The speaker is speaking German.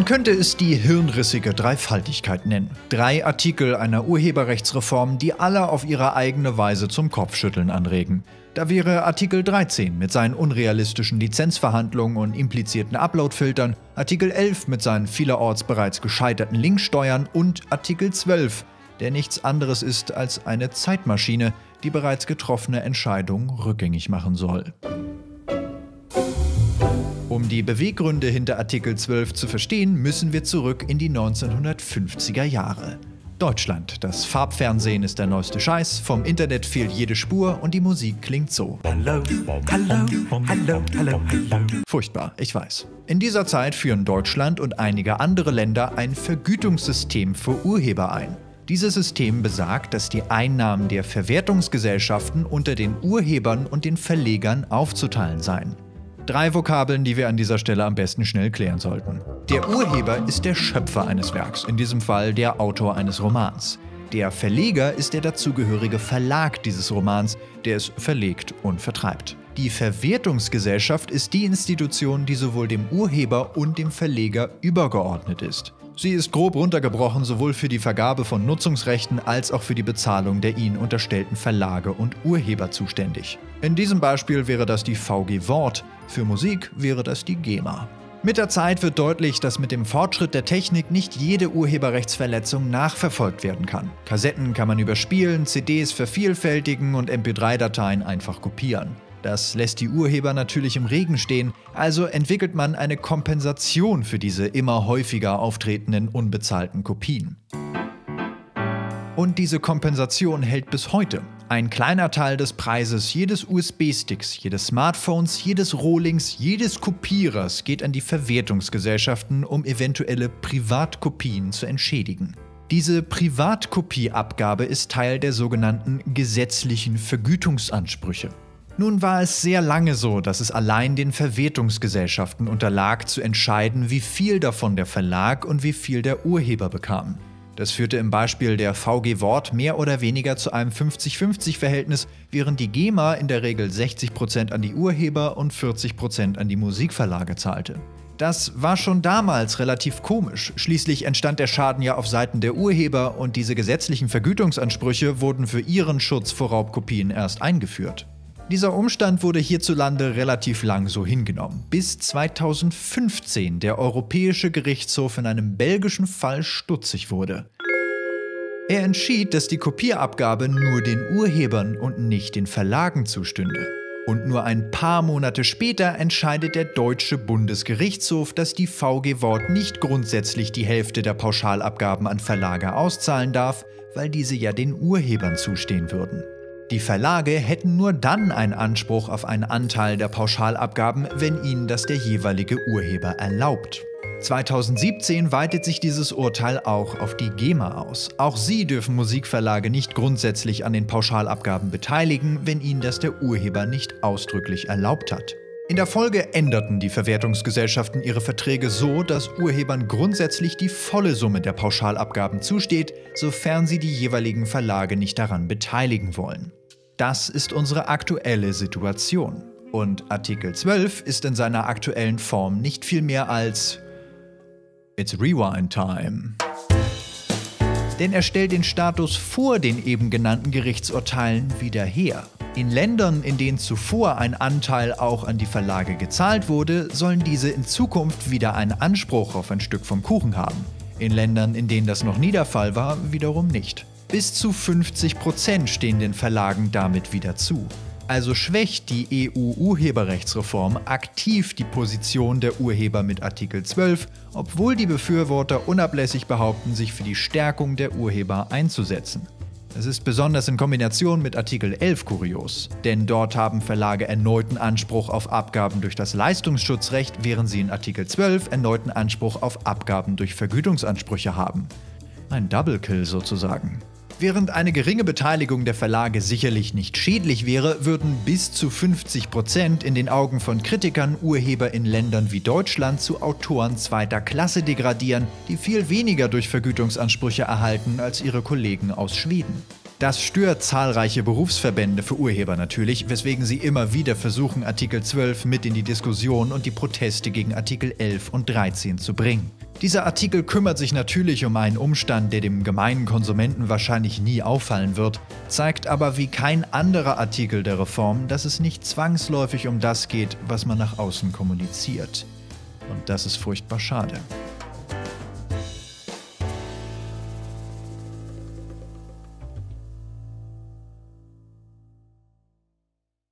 Man könnte es die hirnrissige Dreifaltigkeit nennen. 3 Artikel einer Urheberrechtsreform, die alle auf ihre eigene Weise zum Kopfschütteln anregen. Da wäre Artikel 13 mit seinen unrealistischen Lizenzverhandlungen und implizierten Uploadfiltern, Artikel 11 mit seinen vielerorts bereits gescheiterten Linksteuern und Artikel 12, der nichts anderes ist als eine Zeitmaschine, die bereits getroffene Entscheidungen rückgängig machen soll. Um die Beweggründe hinter Artikel 12 zu verstehen, müssen wir zurück in die 1950er Jahre. Deutschland, das Farbfernsehen ist der neueste Scheiß, vom Internet fehlt jede Spur und die Musik klingt so. Hallo, hallo, hallo, hallo, hallo. Furchtbar, ich weiß. In dieser Zeit führen Deutschland und einige andere Länder ein Vergütungssystem für Urheber ein. Dieses System besagt, dass die Einnahmen der Verwertungsgesellschaften unter den Urhebern und den Verlegern aufzuteilen seien. 3 Vokabeln, die wir an dieser Stelle am besten schnell klären sollten. Der Urheber ist der Schöpfer eines Werks, in diesem Fall der Autor eines Romans. Der Verleger ist der dazugehörige Verlag dieses Romans, der es verlegt und vertreibt. Die Verwertungsgesellschaft ist die Institution, die sowohl dem Urheber und dem Verleger übergeordnet ist. Sie ist grob runtergebrochen sowohl für die Vergabe von Nutzungsrechten als auch für die Bezahlung der ihnen unterstellten Verlage und Urheber zuständig. In diesem Beispiel wäre das die VG Wort, für Musik wäre das die GEMA. Mit der Zeit wird deutlich, dass mit dem Fortschritt der Technik nicht jede Urheberrechtsverletzung nachverfolgt werden kann. Kassetten kann man überspielen, CDs vervielfältigen und MP3-Dateien einfach kopieren. Das lässt die Urheber natürlich im Regen stehen, also entwickelt man eine Kompensation für diese immer häufiger auftretenden unbezahlten Kopien. Und diese Kompensation hält bis heute. Ein kleiner Teil des Preises jedes USB-Sticks, jedes Smartphones, jedes Rohlings, jedes Kopierers geht an die Verwertungsgesellschaften, um eventuelle Privatkopien zu entschädigen. Diese Privatkopieabgabe ist Teil der sogenannten gesetzlichen Vergütungsansprüche. Nun war es sehr lange so, dass es allein den Verwertungsgesellschaften unterlag, zu entscheiden, wie viel davon der Verlag und wie viel der Urheber bekam. Das führte im Beispiel der VG Wort mehr oder weniger zu einem 50-50-Verhältnis, während die GEMA in der Regel 60% an die Urheber und 40% an die Musikverlage zahlte. Das war schon damals relativ komisch, schließlich entstand der Schaden ja auf Seiten der Urheber und diese gesetzlichen Vergütungsansprüche wurden für ihren Schutz vor Raubkopien erst eingeführt. Dieser Umstand wurde hierzulande relativ lang so hingenommen, bis 2015 der Europäische Gerichtshof in einem belgischen Fall stutzig wurde. Er entschied, dass die Kopierabgabe nur den Urhebern und nicht den Verlagen zustünde. Und nur ein paar Monate später entscheidet der Deutsche Bundesgerichtshof, dass die VG Wort nicht grundsätzlich die Hälfte der Pauschalabgaben an Verlage auszahlen darf, weil diese ja den Urhebern zustehen würden. Die Verlage hätten nur dann einen Anspruch auf einen Anteil der Pauschalabgaben, wenn ihnen das der jeweilige Urheber erlaubt. 2017 weitet sich dieses Urteil auch auf die GEMA aus. Auch sie dürfen Musikverlage nicht grundsätzlich an den Pauschalabgaben beteiligen, wenn ihnen das der Urheber nicht ausdrücklich erlaubt hat. In der Folge änderten die Verwertungsgesellschaften ihre Verträge so, dass Urhebern grundsätzlich die volle Summe der Pauschalabgaben zusteht, sofern sie die jeweiligen Verlage nicht daran beteiligen wollen. Das ist unsere aktuelle Situation. Und Artikel 12 ist in seiner aktuellen Form nicht viel mehr als It's Rewind Time. Denn er stellt den Status vor den eben genannten Gerichtsurteilen wieder her. In Ländern, in denen zuvor ein Anteil auch an die Verlage gezahlt wurde, sollen diese in Zukunft wieder einen Anspruch auf ein Stück vom Kuchen haben. In Ländern, in denen das noch nie der Fall war, wiederum nicht. Bis zu 50% stehen den Verlagen damit wieder zu. Also schwächt die EU-Urheberrechtsreform aktiv die Position der Urheber mit Artikel 12, obwohl die Befürworter unablässig behaupten, sich für die Stärkung der Urheber einzusetzen. Es ist besonders in Kombination mit Artikel 11 kurios, denn dort haben Verlage erneuten Anspruch auf Abgaben durch das Leistungsschutzrecht, während sie in Artikel 12 erneuten Anspruch auf Abgaben durch Vergütungsansprüche haben. Ein Double Kill sozusagen. Während eine geringe Beteiligung der Verlage sicherlich nicht schädlich wäre, würden bis zu 50% in den Augen von Kritikern Urheber in Ländern wie Deutschland zu Autoren zweiter Klasse degradieren, die viel weniger durch Vergütungsansprüche erhalten als ihre Kollegen aus Schweden. Das stört zahlreiche Berufsverbände für Urheber natürlich, weswegen sie immer wieder versuchen, Artikel 12 mit in die Diskussion und die Proteste gegen Artikel 11 und 13 zu bringen. Dieser Artikel kümmert sich natürlich um einen Umstand, der dem gemeinen Konsumenten wahrscheinlich nie auffallen wird, zeigt aber wie kein anderer Artikel der Reform, dass es nicht zwangsläufig um das geht, was man nach außen kommuniziert. Und das ist furchtbar schade.